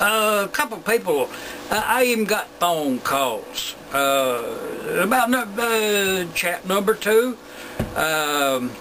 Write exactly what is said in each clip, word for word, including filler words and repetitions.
Uh, a couple people, uh, I even got phone calls uh, about uh, chat number two. Um,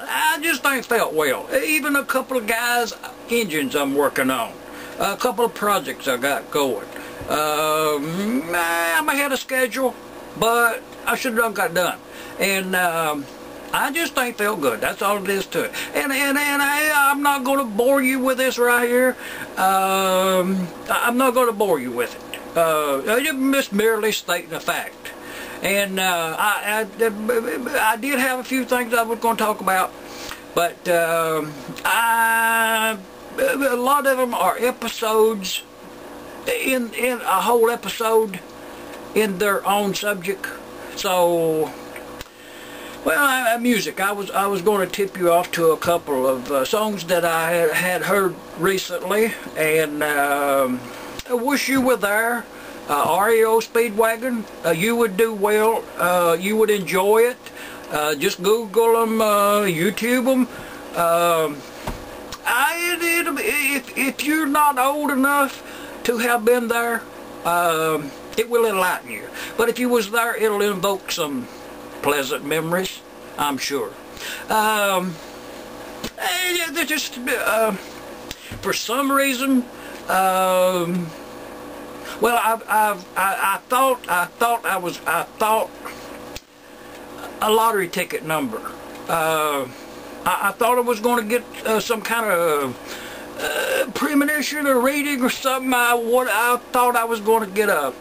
I just ain't felt well. Even a couple of guys' engines I'm working on. A couple of projects I got going. Um, I'm ahead of schedule, but I should have got done. And um, I just ain't felt good. That's all it is to it. And and, and I, I'm not going to bore you with this right here. Um, I'm not going to bore you with it. Uh, I'm just merely stating a fact. And uh, I, I, I did have a few things I was going to talk about, but uh, I, a lot of them are episodes in in a whole episode in their own subject. So, well, uh, music. I was I was going to tip you off to a couple of uh, songs that I had, had heard recently, and um, I wish you were there. Uh, R E O Speedwagon, uh, you would do well, uh, you would enjoy it. Uh, just Google them, uh, YouTube them. Uh, I, it, if, if you're not old enough to have been there, uh, it will enlighten you. But if you was there, it'll invoke some pleasant memories, I'm sure. Um, just, uh, for some reason, um, well, I, I, I, I thought, I thought I was, I thought a lottery ticket number. Uh, I, I thought I was going to get uh, some kind of uh, premonition or reading or something. I, what, I thought I was going to get a,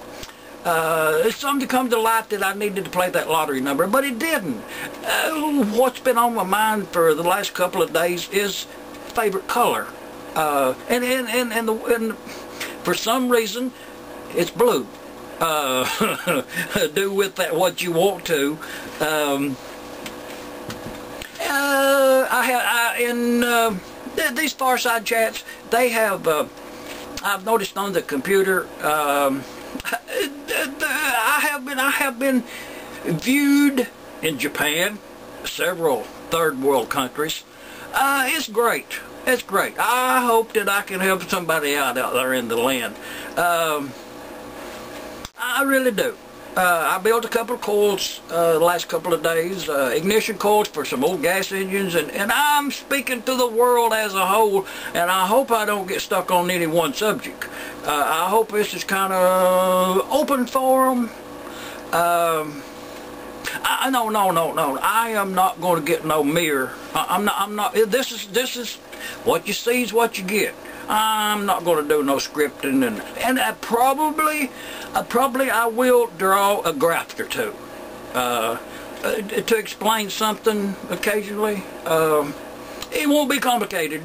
uh, something come to light that I needed to play that lottery number, but it didn't. Uh, what's been on my mind for the last couple of days is favorite color. Uh, and, and, and, and, the, and for some reason, it's blue. Uh, do with that what you want to. Um, uh, I have I, in uh, these far side chats. They have. Uh, I've noticed on the computer. Um, I have been. I have been viewed in Japan, several third world countries. Uh, it's great. It's great. I hope that I can help somebody out out there in the land. Um, I really do. Uh, I built a couple of coils uh, the last couple of days, uh, ignition coils for some old gas engines, and, and I'm speaking to the world as a whole, and I hope I don't get stuck on any one subject. Uh, I hope this is kind of open forum. Um, I, no, no, no, no. I am not going to get no mirror. I, I'm not. I'm not. This is this is. What you see is what you get. I'm not going to do no scripting, and and I probably, I probably I will draw a graphic or two, uh, to explain something occasionally. Um, it won't be complicated.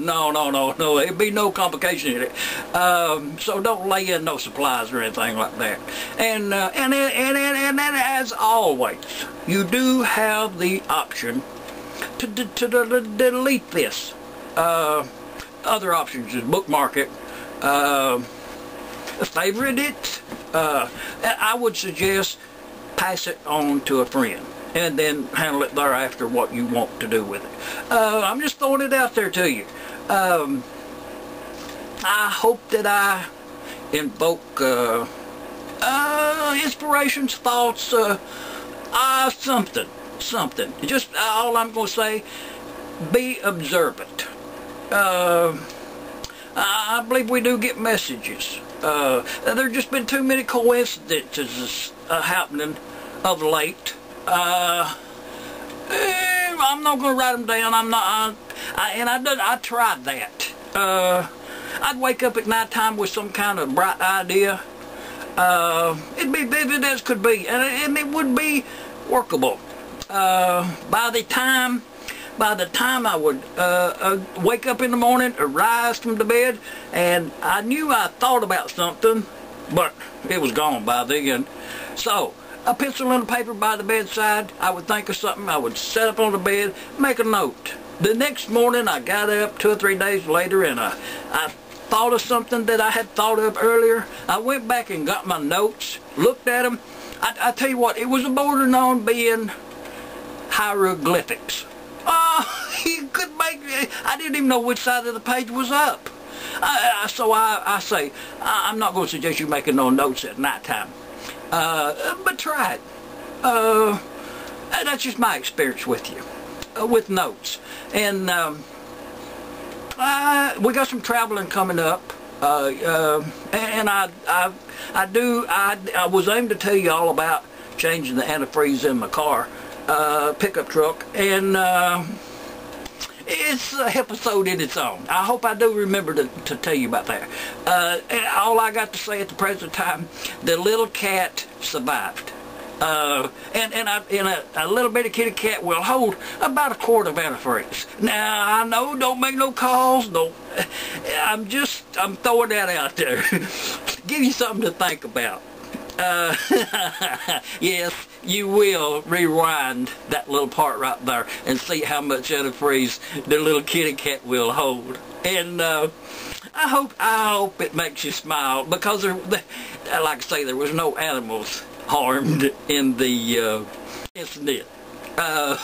no, no, no, no. It'll be no complication in it. Um, so don't lay in no supplies or anything like that. And uh, and and and and, and as always, you do have the option To, to, to, to delete this. Uh, other options is bookmark it, uh, favorite it. Uh, I would suggest pass it on to a friend and then handle it thereafter what you want to do with it. Uh, I'm just throwing it out there to you. Um, I hope that I invoke uh, uh, inspirations, thoughts, uh, uh, something. Something. Just all I'm going to say, be observant. Uh, I believe we do get messages. Uh, there's just been too many coincidences uh, happening of late. Uh, I'm not going to write them down. I'm not. I, I, and I did. I tried that. Uh, I'd wake up at nighttime with some kind of bright idea. Uh, it'd be vivid as could be, and, and it would be workable. Uh, by the time, by the time I would uh, uh, wake up in the morning, arise from the bed, and I knew I thought about something, but it was gone by then. So, a pencil and a paper by the bedside. I would think of something. I would set up on the bed, make a note. The next morning, I got up two or three days later, and I, I thought of something that I had thought of earlier. I went back and got my notes, looked at them. I, I tell you what, it was bordering on being hieroglyphics. Oh, you could make, I didn't even know which side of the page was up. Uh, so I, I say, I'm not going to suggest you making no notes at night time. Uh, but try it. Uh, that's just my experience with you, uh, with notes. And um, uh, we got some traveling coming up. Uh, uh, and I, I, I do. I, I was aimed to tell you all about changing the antifreeze in my car, uh, pickup truck, and uh, it's an episode in its own. I hope I do remember to, to tell you about that. Uh, and all I got to say at the present time, the little cat survived, uh, and and, I, and a, a little bitty kitty cat will hold about a quart of antifreeze. Now I know, don't make no calls, don't. I'm just, I'm throwing that out there. Give you something to think about. Uh, yes, you will rewind that little part right there and see how much antifreeze the little kitty cat will hold. And uh, I hope, I hope it makes you smile, because there, like I say, there was no animals harmed in the uh, incident. Uh,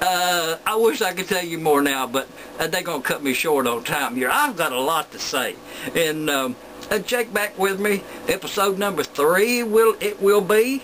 uh, I wish I could tell you more now, but uh, they're going to cut me short on time here. I've got a lot to say, and um, uh, check back with me. Episode number three will it will be.